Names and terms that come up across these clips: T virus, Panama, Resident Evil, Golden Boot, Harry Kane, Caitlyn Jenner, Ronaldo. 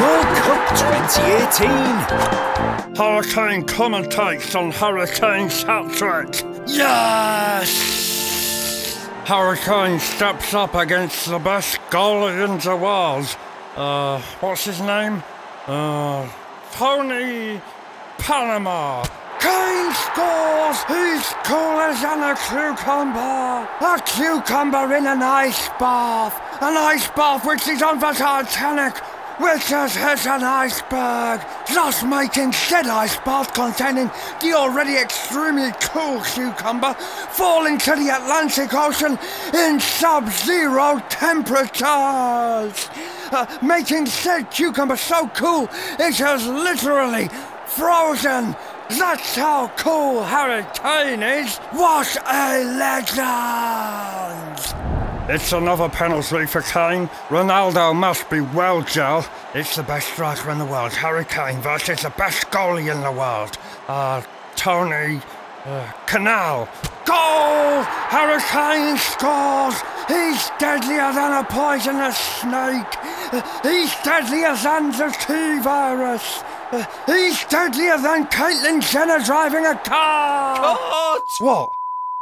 World Cup 2018. Hurricane commentates on Hurricane hat-trick. Yes! Hurricane steps up against the best goalie in the world. What's his name? Tony Panama. Kane scores! He's cool as a cucumber! A cucumber in an ice bath! An ice bath which is on the Titanic, which has hit an iceberg, thus making said ice bath containing the already extremely cool cucumber falling to the Atlantic Ocean in sub-zero temperatures! Making said cucumber so cool it has literally frozen! That's how cool Harry Kane is! What a legend! It's another penalty for Kane. Ronaldo must be well gelled. It's the best striker in the world, Harry Kane versus the best goalie in the world. Tony... Canal. Goal! Harry Kane scores! He's deadlier than a poisonous snake. He's deadlier than the T virus. He's deadlier than Caitlyn Jenner driving a car! Cut! What?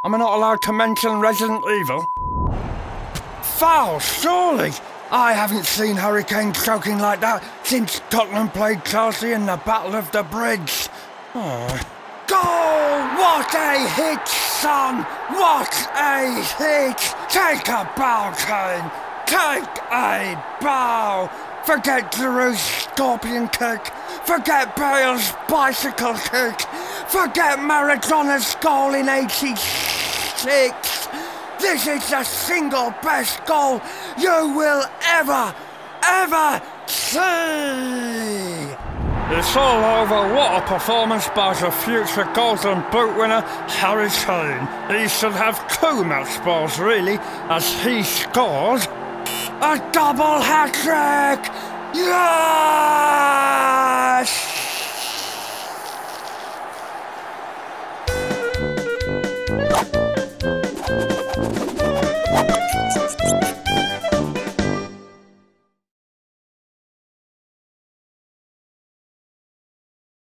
Am I not allowed to mention Resident Evil? Foul, surely! I haven't seen Harry Kane choking like that since Scotland played Chelsea in the Battle of the Bridge. Oh. Goal! What a hit, son! What a hit! Take a bow, Kane! Take a bow! Forget Giroud's scorpion kick. Forget Bale's bicycle kick. Forget Maradona's goal in 86. This is the single best goal you will ever, ever see. It's all over. What a performance by the future Golden Boot winner, Harry Kane. He should have two match balls, really, as he scored a double hat-trick! Yeah!